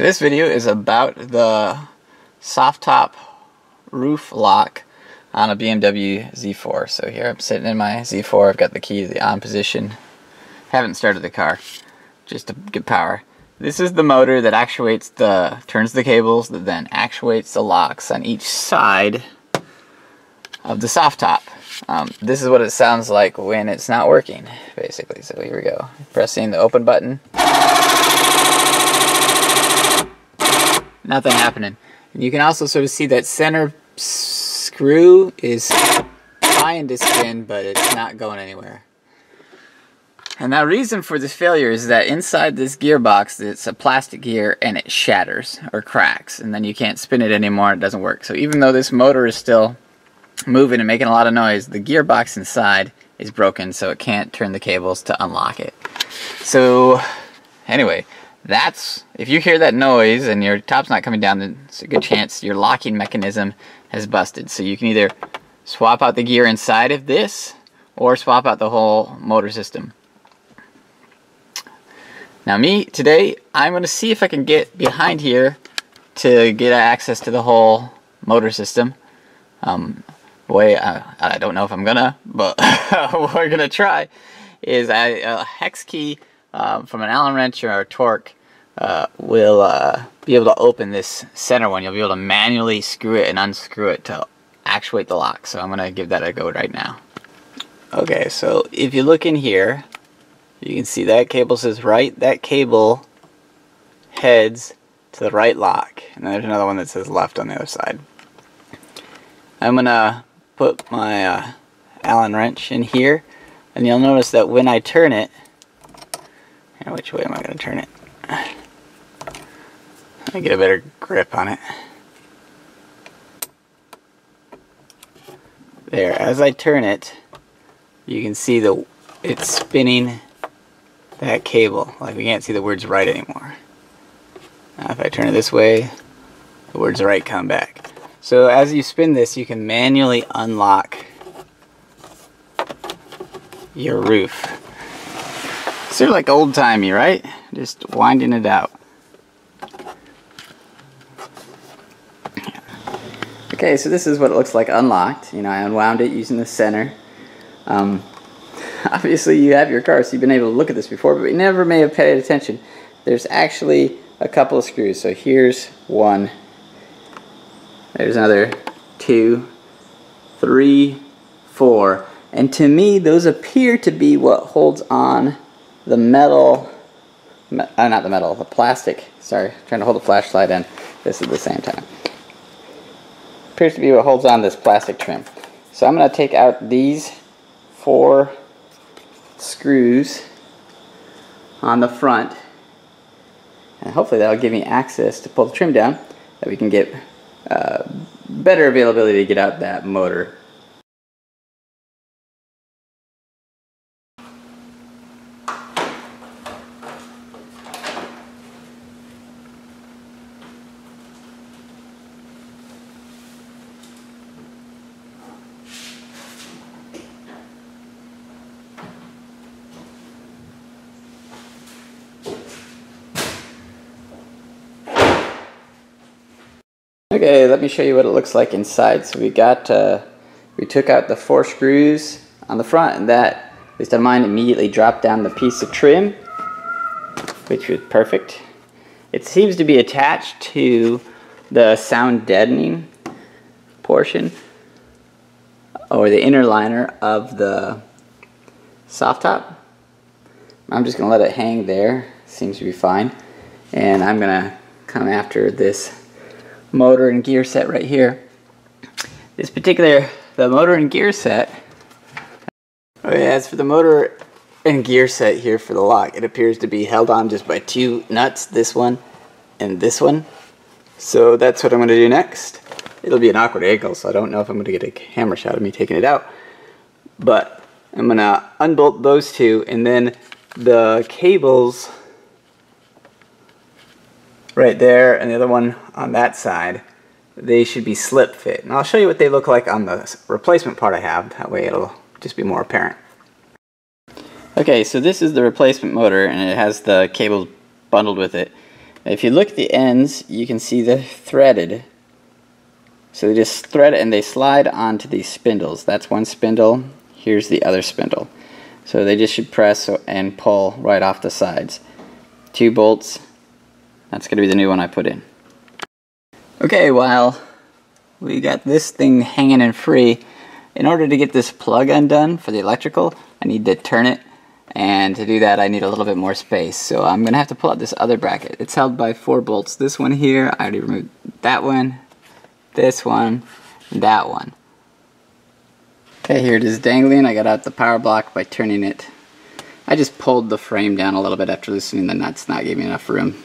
And this video is about the soft top roof lock on a BMW Z4. So here I'm sitting in my Z4. I've got the key to the on position. Haven't started the car, just to get power. This is the motor that turns the cables that then actuates the locks on each side of the soft top. This is what it sounds like when it's not working, basically. So here we go. Pressing the open button. Nothing happening. And you can also sort of see that center screw is trying to spin, but it's not going anywhere. And the reason for this failure is that inside this gearbox, it's a plastic gear and it shatters or cracks, and then you can't spin it anymore, it doesn't work. So even though this motor is still moving and making a lot of noise, the gearbox inside is broken, so it can't turn the cables to unlock it. So anyway, if you hear that noise and your top's not coming down, then it's a good chance your locking mechanism has busted. So you can either swap out the gear inside of this or swap out the whole motor system. Now today, I'm going to see if I can get behind here to get access to the whole motor system. I don't know if I'm going to, but what we're going to try is a hex key from an Allen wrench or a torque will be able to open this center one. You'll be able to manually screw it and unscrew it to actuate the lock. So I'm going to give that a go right now. Okay, so if you look in here, you can see that cable says right. That cable heads to the right lock. And then there's another one that says left on the other side. I'm going to put my Allen wrench in here. And you'll notice that when I turn it, and which way am I going to turn it? Let me get a better grip on it. There, as I turn it, you can see it's spinning that cable. Like, we can't see the words right anymore. Now if I turn it this way, the words right come back. So as you spin this, you can manually unlock your roof. Sort of like old-timey, right? Just winding it out. Okay, so this is what it looks like unlocked. You know, I unwound it using the center. Obviously, you have your car, so you've been able to look at this before, but we never may have paid attention. There's actually a couple of screws. So here's one. There's another 2, 3, 4. And to me, those appear to be what holds on the plastic. Sorry, trying to hold the flashlight in this at the same time. Appears to be what holds on this plastic trim. So I'm going to take out these 4 screws on the front, and hopefully that'll give me access to pull the trim down, that we can get better availability to get out that motor. Okay, let me show you what it looks like inside. So we took out the 4 screws on the front, and that, at least on mine, immediately dropped down the piece of trim, which was perfect. It seems to be attached to the sound deadening portion, or the inner liner of the soft top. I'm just going to let it hang there. Seems to be fine. And I'm going to come after this motor and gear set right here. The motor and gear set. Oh yeah, as for the motor and gear set here for the lock, it appears to be held on just by 2 nuts, this one and this one. So that's what I'm going to do next. It'll be an awkward angle, so I don't know if I'm going to get a camera shot of me taking it out. But I'm going to unbolt those 2, and then the cables right there and the other one on that side, they should be slip fit, and I'll show you what they look like on the replacement part I have. That way it'll just be more apparent. Okay, so this is the replacement motor, and it has the cables bundled with it, If you look at the ends, you can see they're threaded. So they just thread and they slide onto these spindles. That's one spindle, here's the other spindle. So they just should press and pull right off the sides. 2 bolts, that's going to be the new one I put in. Okay, well, we got this thing hanging and free. In order to get this plug undone for the electrical, I need to turn it, and to do that I need a little bit more space, so I'm going to have to pull out this other bracket. It's held by 4 bolts. This one here, I already removed that one, this one, and that one. Okay, here it is dangling. I got out the power block by turning it. I just pulled the frame down a little bit after loosening the nuts, not giving me enough room.